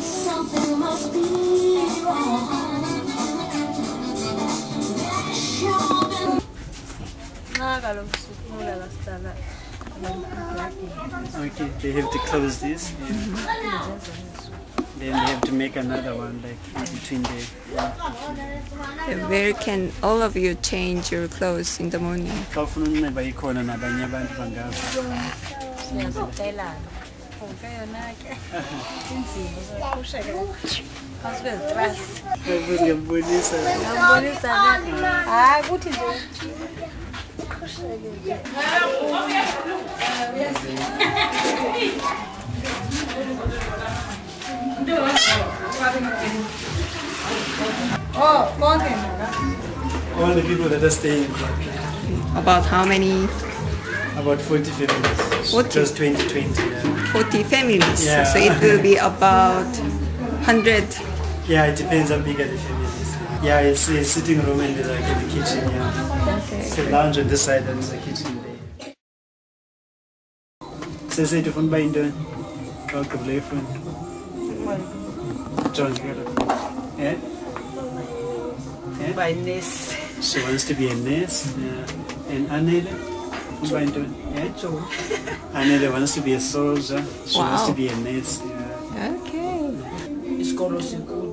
Something must be wrong. Okay, they have to close this, then they have to make another one like in between the. Where can all of you change your clothes in the morning? All the people that are staying in Blackland. About how many? About 40 families. 40? Just 2020. Yeah. 40 families. Yeah. So it will be about 100. Yeah, it depends how big are the families. Yeah, it's a sitting room and there's like in the kitchen. Yeah. Okay, it's a lounge on this side and there's a kitchen there. Sese to phone by Indon. Talk to play phone. Yeah? By Ness. She wants to be a nurse. Yeah. And Anela? By Indon. Yeah? Anela wants to be a soldier. She wants to be a nurse. Yeah. Okay. It's called Is clinic good?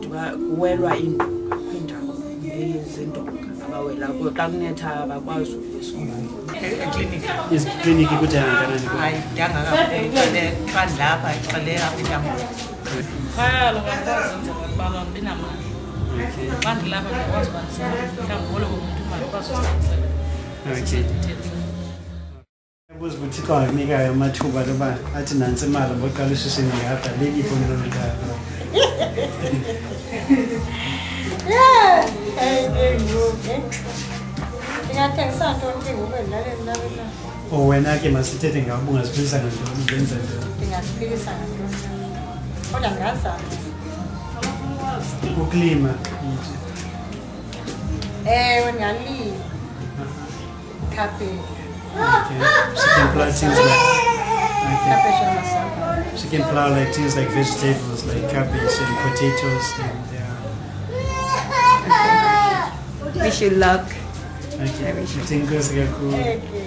Oh, when I came as a sitting, I was prison and she can plow like things like vegetables, like cabbage and potatoes. And wish you luck. Okay. I wish you. Thank you.